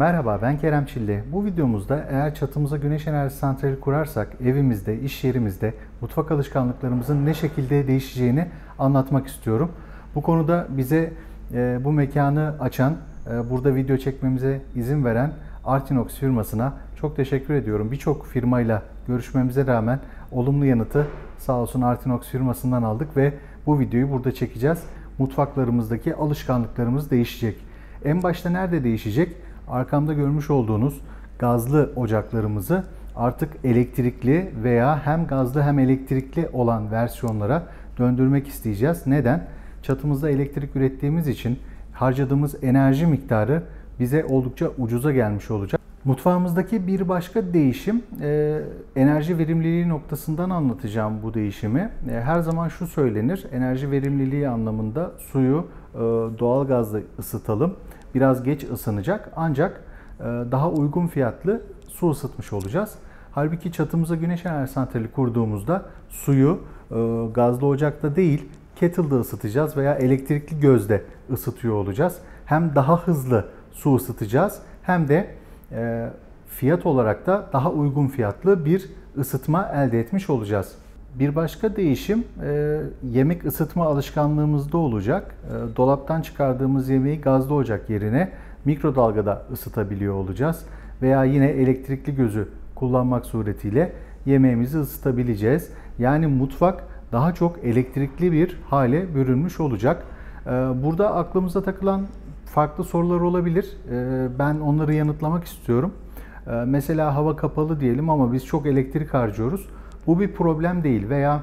Merhaba, ben Kerem Çilli. Bu videomuzda eğer çatımıza güneş enerji santrali kurarsak evimizde, iş yerimizde mutfak alışkanlıklarımızın ne şekilde değişeceğini anlatmak istiyorum. Bu konuda bize bu mekanı açan, burada video çekmemize izin veren Artinox firmasına çok teşekkür ediyorum. Birçok firmayla görüşmemize rağmen olumlu yanıtı sağ olsun Artinox firmasından aldık ve bu videoyu burada çekeceğiz. Mutfaklarımızdaki alışkanlıklarımız değişecek. En başta nerede değişecek? Arkamda görmüş olduğunuz gazlı ocaklarımızı artık elektrikli veya hem gazlı hem elektrikli olan versiyonlara döndürmek isteyeceğiz. Neden? Çatımızda elektrik ürettiğimiz için harcadığımız enerji miktarı bize oldukça ucuza gelmiş olacak. Mutfağımızdaki bir başka değişim, enerji verimliliği noktasından anlatacağım bu değişimi. Her zaman şu söylenir, enerji verimliliği anlamında suyu doğalgazla ısıtalım. Biraz geç ısınacak ancak daha uygun fiyatlı su ısıtmış olacağız. Halbuki çatımıza güneş enerji santrali kurduğumuzda suyu gazlı ocakta değil, kettle'da ısıtacağız veya elektrikli gözde ısıtıyor olacağız. Hem daha hızlı su ısıtacağız hem de fiyat olarak da daha uygun fiyatlı bir ısıtma elde etmiş olacağız. Bir başka değişim yemek ısıtma alışkanlığımızda olacak. Dolaptan çıkardığımız yemeği gazlı ocak yerine mikrodalgada ısıtabiliyor olacağız. Veya yine elektrikli gözü kullanmak suretiyle yemeğimizi ısıtabileceğiz. Yani mutfak daha çok elektrikli bir hale bürünmüş olacak. Burada aklımıza takılan farklı sorular olabilir. Ben onları yanıtlamak istiyorum. Mesela hava kapalı diyelim ama biz çok elektrik harcıyoruz. Bu bir problem değil veya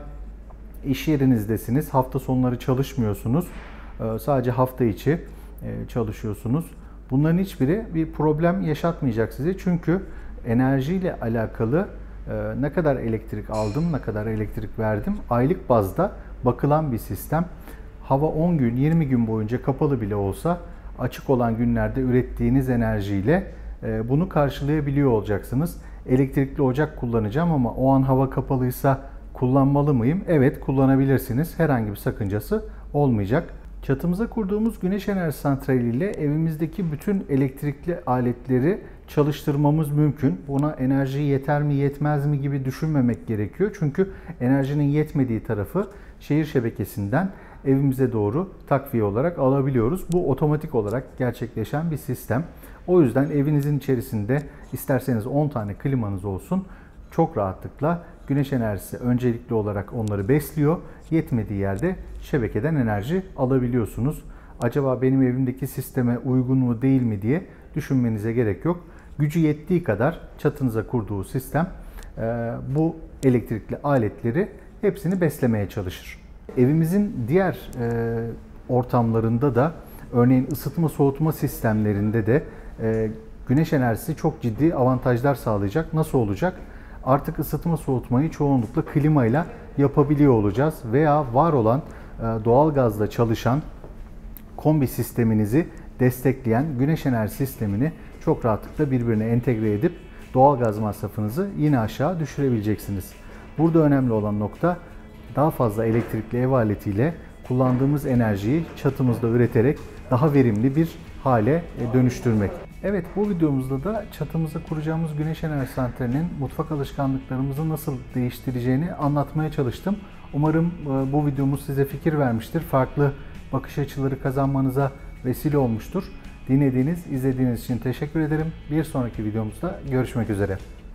iş yerinizdesiniz, hafta sonları çalışmıyorsunuz, sadece hafta içi çalışıyorsunuz. Bunların hiçbiri bir problem yaşatmayacak size çünkü enerjiyle alakalı ne kadar elektrik aldım, ne kadar elektrik verdim aylık bazda bakılan bir sistem. Hava 10 gün, 20 gün boyunca kapalı bile olsa açık olan günlerde ürettiğiniz enerjiyle bunu karşılayabiliyor olacaksınız. Elektrikli ocak kullanacağım ama o an hava kapalıysa kullanmalı mıyım? Evet, kullanabilirsiniz. Herhangi bir sakıncası olmayacak. Çatımıza kurduğumuz güneş enerji santraliyle evimizdeki bütün elektrikli aletleri çalıştırmamız mümkün. Buna enerji yeter mi yetmez mi gibi düşünmemek gerekiyor. Çünkü enerjinin yetmediği tarafı şehir şebekesinden evimize doğru takviye olarak alabiliyoruz. Bu otomatik olarak gerçekleşen bir sistem. O yüzden evinizin içerisinde isterseniz 10 tane klimanız olsun çok rahatlıkla güneş enerjisi öncelikli olarak onları besliyor. Yetmediği yerde şebekeden enerji alabiliyorsunuz. Acaba benim evimdeki sisteme uygun mu değil mi diye düşünmenize gerek yok. Gücü yettiği kadar çatınıza kurduğu sistem bu elektrikli aletleri hepsini beslemeye çalışır. Evimizin diğer ortamlarında da örneğin ısıtma soğutma sistemlerinde de güneş enerjisi çok ciddi avantajlar sağlayacak. Nasıl olacak? Artık ısıtma soğutmayı çoğunlukla klimayla yapabiliyor olacağız veya var olan doğalgazla çalışan kombi sisteminizi destekleyen güneş enerji sistemini çok rahatlıkla birbirine entegre edip doğalgaz masrafınızı yine aşağı düşürebileceksiniz. Burada önemli olan nokta daha fazla elektrikli ev aletiyle kullandığımız enerjiyi çatımızda üreterek daha verimli bir hale dönüştürmek. Evet, bu videomuzda da çatımıza kuracağımız güneş enerji santralinin mutfak alışkanlıklarımızı nasıl değiştireceğini anlatmaya çalıştım. Umarım bu videomuz size fikir vermiştir. Farklı bakış açıları kazanmanıza vesile olmuştur. Dinlediğiniz, izlediğiniz için teşekkür ederim. Bir sonraki videomuzda görüşmek üzere.